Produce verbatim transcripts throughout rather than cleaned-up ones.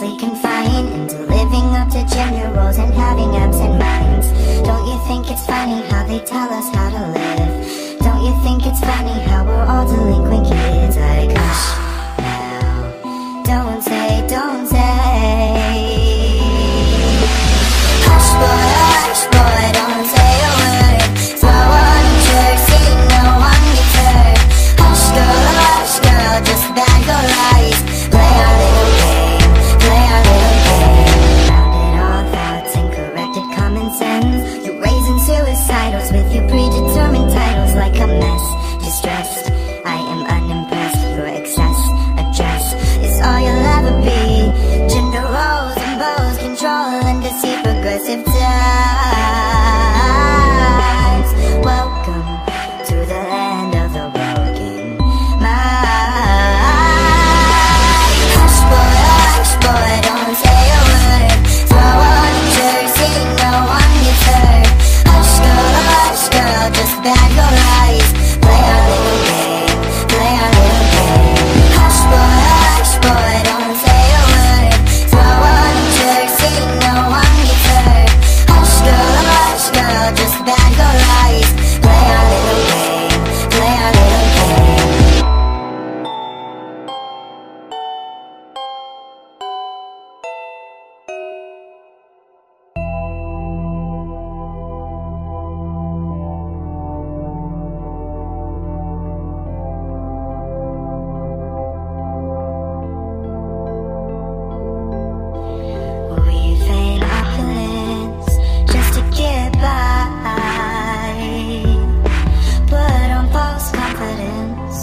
endlessly confined into living up to gender roles and having ups and minds. Don't you think it's funny how they tell us how to live? Don't you think it's funny how we're all delinquent kids? Like, hush now, don't say, don't say. Hush boy, hush boy, don't say a word. So unsure, no one gets hurt. Hush girl, hush girl, just back your eyes. Play our little game, play our little game. Rounded all thoughts and corrected common sense. You're raising suicidals with your predetermined titles. Like a mess, distressed, I am unimpressed. Your excess address is all you'll ever be. Gender roles and bows, control and deceit, progressive times. Welcome to the land of the broken mind. Hush boy, hush boy, don't say a word. So unsure, no one gets hurt. Hush girl, hush girl, just bag your eyes. Play our little game, play our little game. Hush boy, hush boy, don't say a word. So unsure, no one gets hurt. Hush girl, hush girl, just bag your eyes. Play our little game, play our little game. We feign our feelings just to get by. Put on false confidence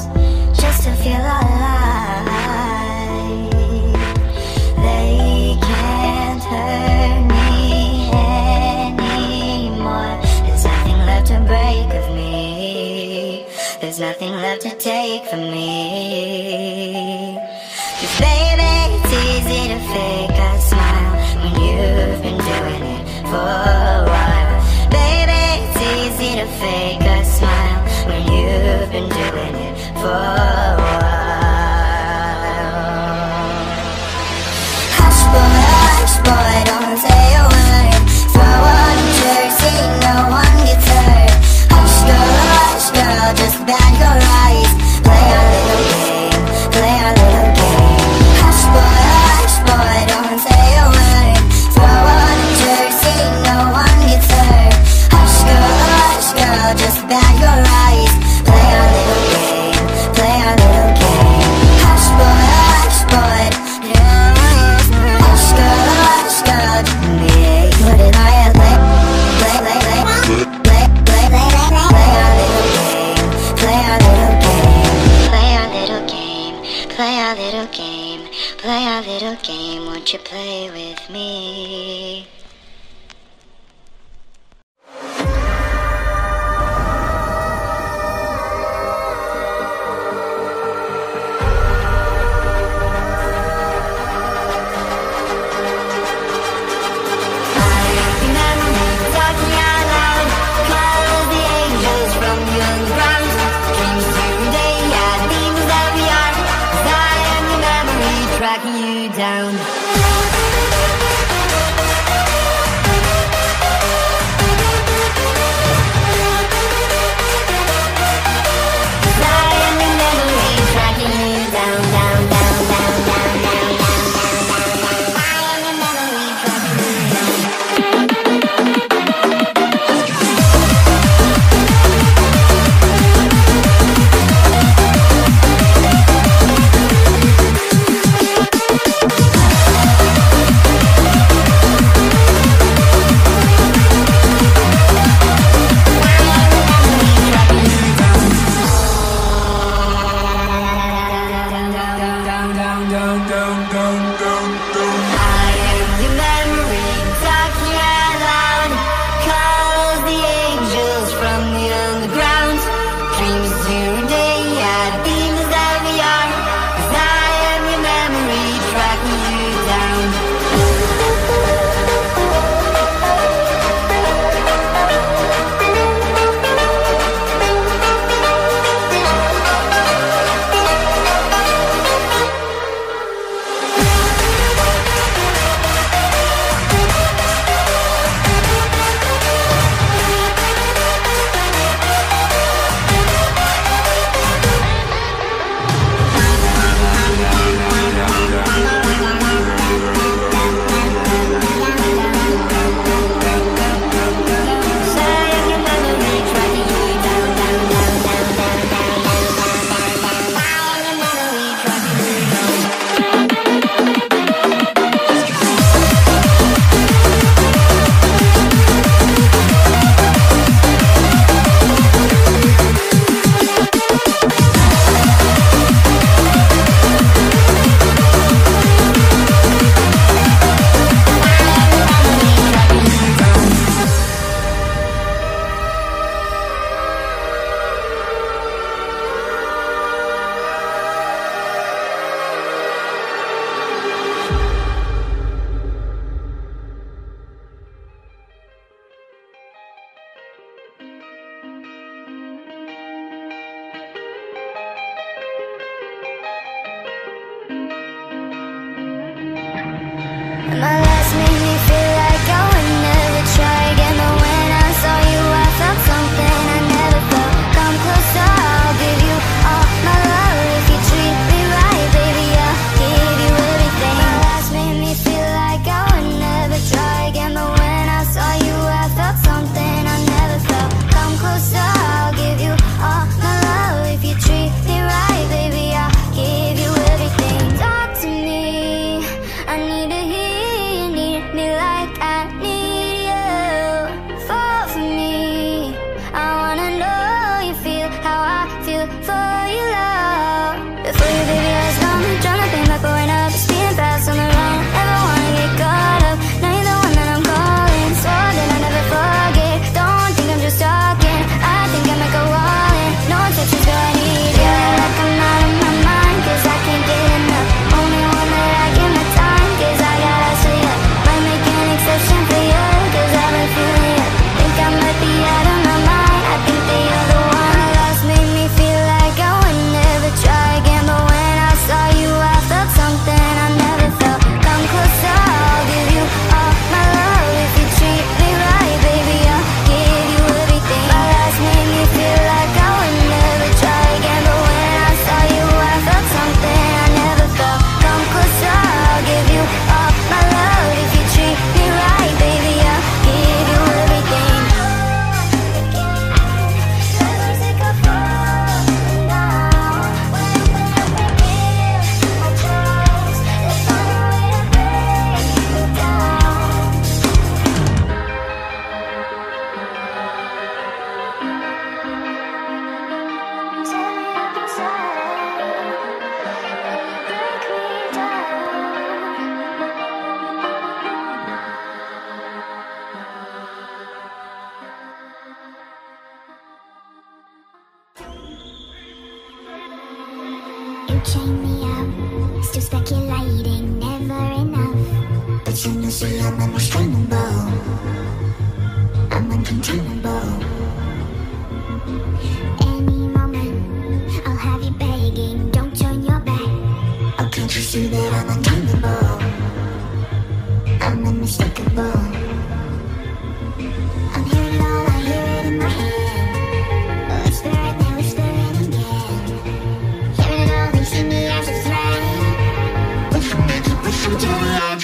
just to feel alive. They can't hurt me anymore. There's nothing left to break of me. There's nothing left to take from me. 'Cause baby, it's easy to fake a smile when you've been doing it for a while. Baby, it's easy to fake a smile when you've been doing it for a while. Hush boy, hush boy, don't say a word. So unsure, no one gets hurt. Hush girl, hush girl, just bag your eyes. Play our little game, play our little game. Hush boy, hush boy, don't say a word. So unsure, no one gets hurt. Hush girl, hush girl, just bag your eyes. Play our little game, play our little game. Hush boy, hush boy, hush girl, hush girl, yeah, put it on your lip. Play, play, play, play, play, play, play, play our little game, play our little game, play our little game, play our little game, play our little game. Won't you play with me?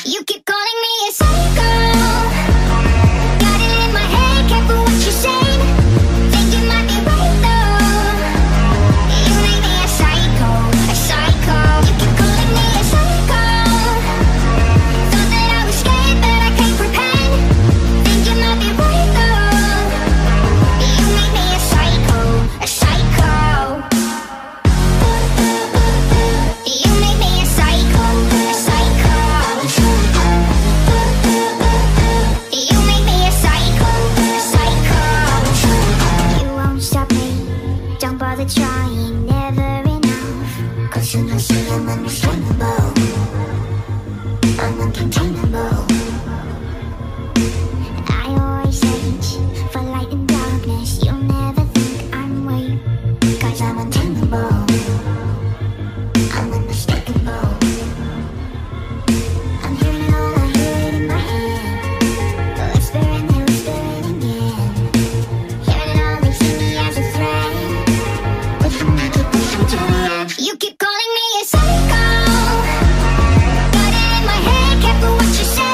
You keep calling me a psycho. Got it in my head, careful what you say.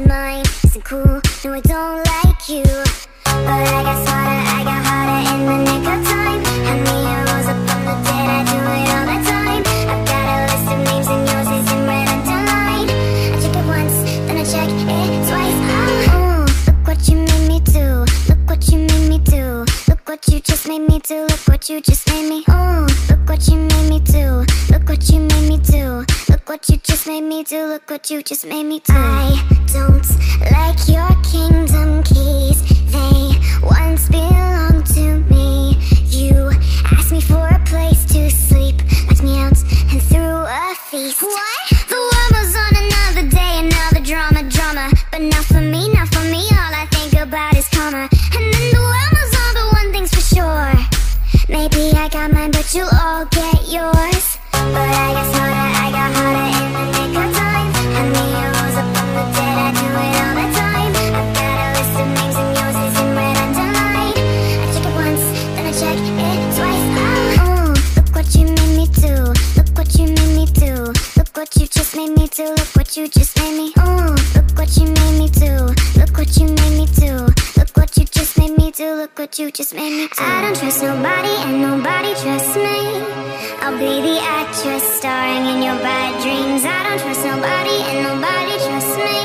is mine. So cool, no I don't like you, but I got smarter, I got harder in the nick of time. How many arrows up on the dead, I do it all the time. I've got a list of names and yours is in red underlined. I check it once, then I check it twice. Oh, ooh, look what you made me do, look what you made me do, look what you just made me do, look what you just made me. Oh, look what you made me do, look what you made me do, look what you just made me do, look what you just made me do. I don't like your kingdom keys, they once belonged to me. You asked me for a place to sleep, locked me out and threw a feast. What? The world was on another day, another drama, drama. But not for me, not for me, all I think about is karma. And then the world moves on, but one thing's for sure, maybe I got mine, but you all get yours. But I got smarter, I got harder in the nick of time. How many arrows up on the dead, I do it all the time. I've got a list of names and yours is in red underlined. I check it once, then I check it twice. Oh, ooh, look what you made me do, look what you made me do, look what you just made me do, look what you just made me. Ooh, look what you made me do, look what you made me do, look what you just made me do, look what you just made me do. I don't trust nobody and nobody trusts me, I'll be the actress starring in your bad dreams. I don't trust nobody and nobody trusts me,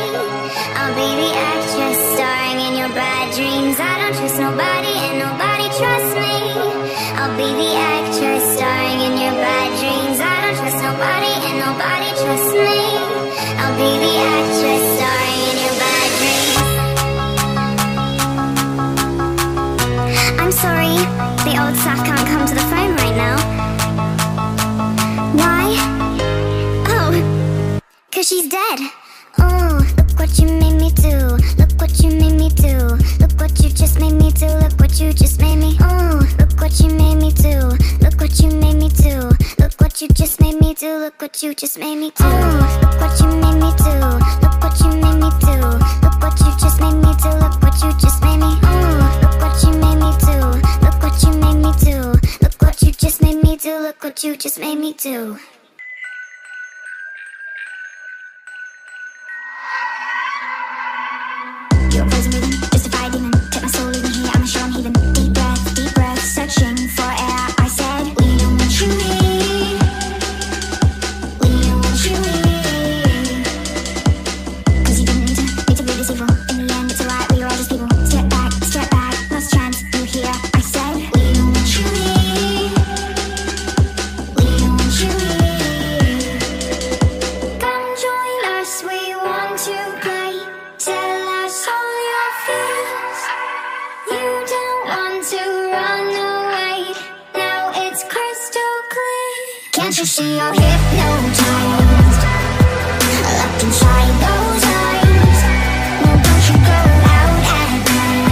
I'll be the actress starring in your bad dreams. I don't trust nobody and nobody trusts me, I'll be the actress starring in your bad dreams. I don't trust nobody and nobody trusts me, I'll be the actress starring in your bad dreams. I'm sorry, the old sock can't come to the phone right now. Why? Oh, cause she's dead. Oh, look what you made me do, look what you made me do, look what you just made me do, look what you just made me. Oh, look what you made me do, look what you made me do, look what you just made me do, look what you just made me do. Oh, look what you made me do, look what you made me do, look what you just made me do, look what you just made me. Oh, look what you made me do, look what you made me do, look what you just made me do, look what you just made me do. Your voice and rhythm is a fire demon, take my soul, leave me here, I'm a sure I'm heathen. Deep breath, deep breath, searching for air. I said, we don't want you here, we don't want you here, cause you didn't need to, need to be this evil. In the end it's alright, we were all just people. Step back, step back, lost chance, you hear, I said, we don't want you here, we don't want you here. Come join us, we want to play. Tell you see you're hypnotized, locked inside those eyes. Now don't you go out at night,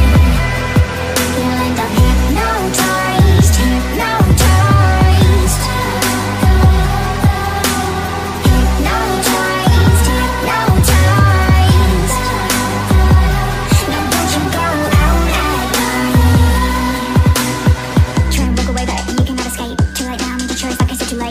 you'll end up hypnotized, hypnotized, hypnotized, hypnotized. Now don't you go out at night, try and walk away but you cannot escape. Too late now, make a choice like I said, too late.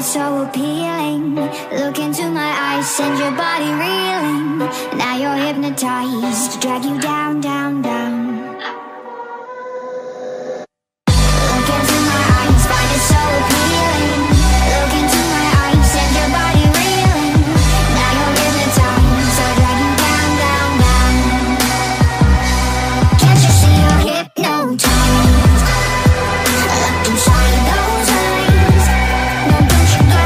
So appealing, look into my eyes, send your body reeling. Now you're hypnotized, drag you down, down, down. Look into my eyes, find it so appealing. Look into my eyes, send your body reeling. Now you're hypnotized, so drag you down, down, down. Can't you see you're hypnotized, locked inside those eyes? Don't you go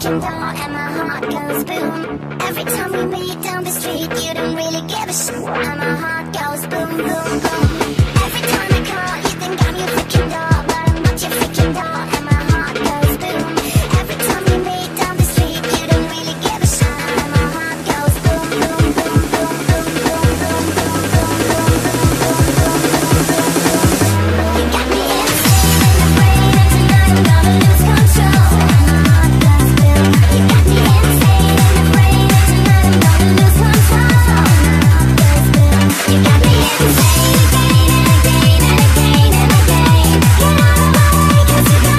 breaking down and my heart goes boom. Every time we meet down the street, you don't really give a shit, and my heart goes boom, boom, boom. Every time I call, you think I'm your freaking doll, but I'm not your freaking doll, and my heart goes boom. Every time we meet down the street, you don't really give a shit, and my heart goes boom, boom, boom, boom, boom, boom, boom, boom, boom, boom, boom, boom. You got me insane in the brain, and tonight I'm gonna lose control. Again and again and again and again, get out of my way, 'cause you got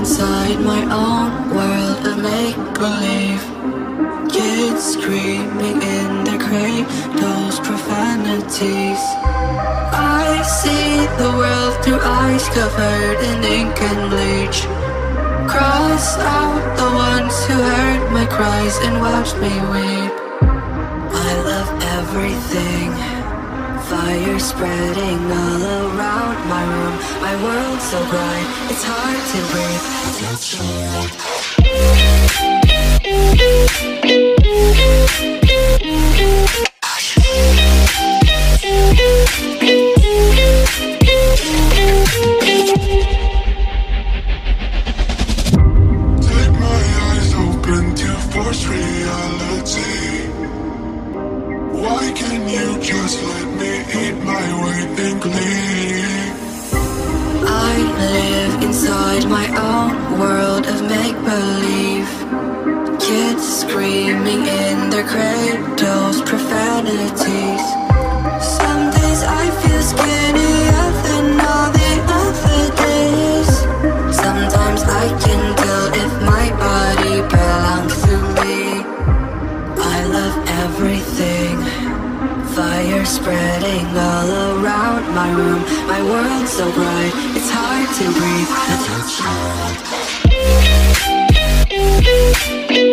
inside my own world of make-believe. Kids screaming in their cradles, profanities. I see the world through eyes covered in ink and bleach. Cross out the ones who heard my cries and watched me weep. I love everything. Fire spreading all around my room. My world's so bright, it's hard to breathe. It's so bright. Take my eyes open to force reality. Why can't you just let me eat my weight in glee? I live inside my own world of make-believe. Kids screaming in their cradles, profanities. Some days I feel skinnier than all the other days. Sometimes I can tell if my body belongs to me. I love everything. Fire spreading all around my room. My world's so bright, it's hard to breathe.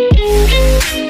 It's hard.